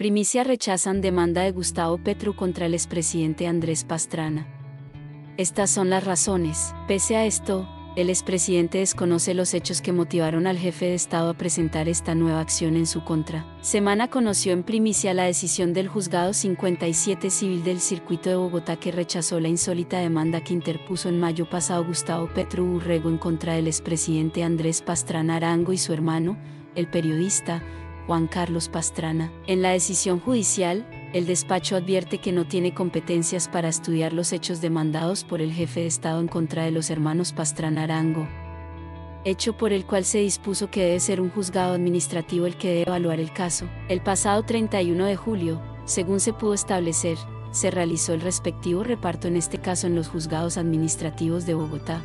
Primicia rechazan demanda de Gustavo Petro contra el expresidente Andrés Pastrana. Estas son las razones. Pese a esto, el expresidente desconoce los hechos que motivaron al jefe de Estado a presentar esta nueva acción en su contra. Semana conoció en primicia la decisión del Juzgado 57 Civil del Circuito de Bogotá que rechazó la insólita demanda que interpuso en mayo pasado Gustavo Petro Urrego en contra del expresidente Andrés Pastrana Arango y su hermano, el periodista Juan Carlos Pastrana. En la decisión judicial, el despacho advierte que no tiene competencias para estudiar los hechos demandados por el jefe de Estado en contra de los hermanos Pastrana Arango, hecho por el cual se dispuso que debe ser un juzgado administrativo el que debe evaluar el caso. El pasado 31 de julio, según se pudo establecer, se realizó el respectivo reparto en este caso en los juzgados administrativos de Bogotá.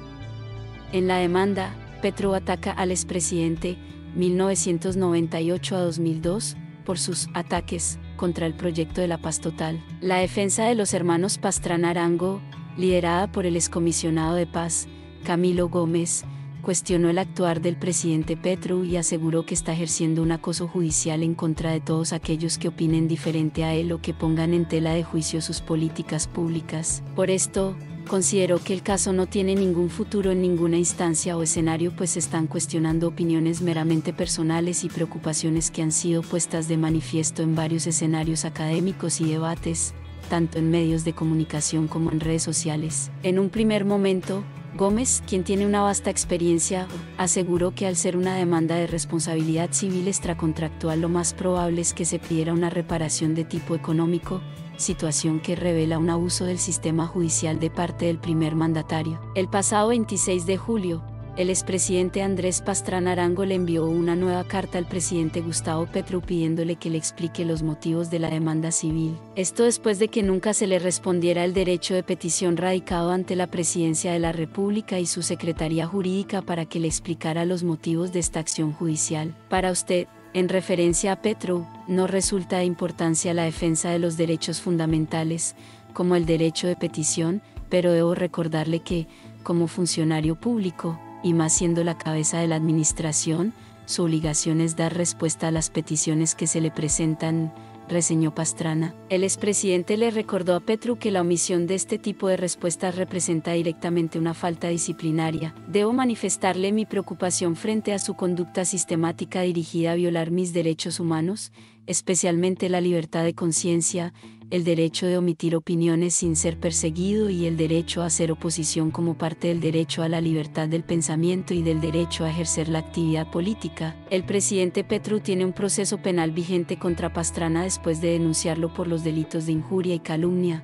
En la demanda, Petro ataca al expresidente, 1998 a 2002, por sus ataques contra el proyecto de la paz total. La defensa de los hermanos Pastrana Arango, liderada por el excomisionado de paz, Camilo Gómez, cuestionó el actuar del presidente Petro y aseguró que está ejerciendo un acoso judicial en contra de todos aquellos que opinen diferente a él o que pongan en tela de juicio sus políticas públicas. Por esto, consideró que el caso no tiene ningún futuro en ninguna instancia o escenario, pues están cuestionando opiniones meramente personales y preocupaciones que han sido puestas de manifiesto en varios escenarios académicos y debates, tanto en medios de comunicación como en redes sociales. En un primer momento, Gómez, quien tiene una vasta experiencia, aseguró que al ser una demanda de responsabilidad civil extracontractual lo más probable es que se pidiera una reparación de tipo económico, situación que revela un abuso del sistema judicial de parte del primer mandatario. El pasado 26 de julio, el expresidente Andrés Pastrana Arango le envió una nueva carta al presidente Gustavo Petro pidiéndole que le explique los motivos de la demanda civil. Esto después de que nunca se le respondiera el derecho de petición radicado ante la Presidencia de la República y su Secretaría Jurídica para que le explicara los motivos de esta acción judicial. Para usted, en referencia a Petro, no resulta de importancia la defensa de los derechos fundamentales, como el derecho de petición, pero debo recordarle que, como funcionario público, y más siendo la cabeza de la administración, su obligación es dar respuesta a las peticiones que se le presentan, reseñó Pastrana. El expresidente le recordó a Petro que la omisión de este tipo de respuestas representa directamente una falta disciplinaria. Debo manifestarle mi preocupación frente a su conducta sistemática dirigida a violar mis derechos humanos, especialmente la libertad de conciencia, el derecho de omitir opiniones sin ser perseguido y el derecho a hacer oposición como parte del derecho a la libertad del pensamiento y del derecho a ejercer la actividad política. El presidente Petro tiene un proceso penal vigente contra Pastrana después de denunciarlo por los delitos de injuria y calumnia.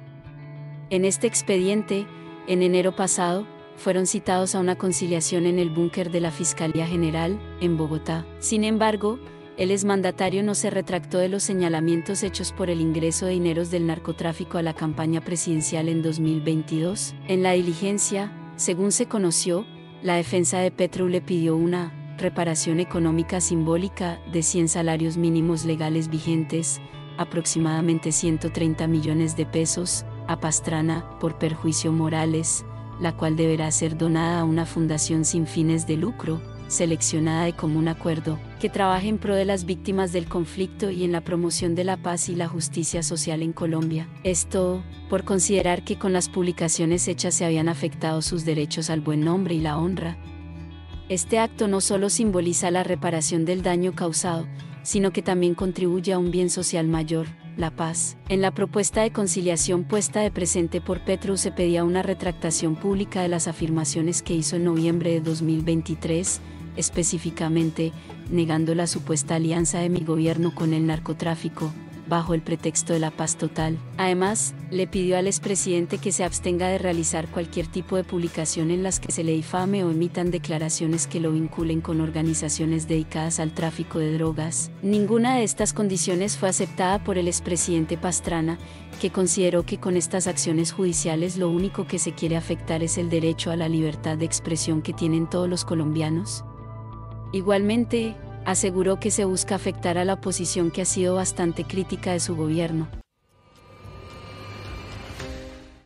En este expediente, en enero pasado, fueron citados a una conciliación en el búnker de la Fiscalía General, en Bogotá. Sin embargo, el exmandatario no se retractó de los señalamientos hechos por el ingreso de dineros del narcotráfico a la campaña presidencial en 2022. En la diligencia, según se conoció, la defensa de Petro le pidió una reparación económica simbólica de 100 salarios mínimos legales vigentes, aproximadamente 130 millones de pesos, a Pastrana por perjuicio morales, la cual deberá ser donada a una fundación sin fines de lucro, seleccionada de común acuerdo, que trabaje en pro de las víctimas del conflicto y en la promoción de la paz y la justicia social en Colombia. Esto, por considerar que con las publicaciones hechas se habían afectado sus derechos al buen nombre y la honra. Este acto no solo simboliza la reparación del daño causado, sino que también contribuye a un bien social mayor, la paz. En la propuesta de conciliación puesta de presente por Petro se pedía una retractación pública de las afirmaciones que hizo en noviembre de 2023, específicamente, negando la supuesta alianza de mi gobierno con el narcotráfico, bajo el pretexto de la paz total. Además, le pidió al expresidente que se abstenga de realizar cualquier tipo de publicación en las que se le difame o emitan declaraciones que lo vinculen con organizaciones dedicadas al tráfico de drogas. Ninguna de estas condiciones fue aceptada por el expresidente Pastrana, que consideró que con estas acciones judiciales lo único que se quiere afectar es el derecho a la libertad de expresión que tienen todos los colombianos. Igualmente, aseguró que se busca afectar a la oposición que ha sido bastante crítica de su gobierno.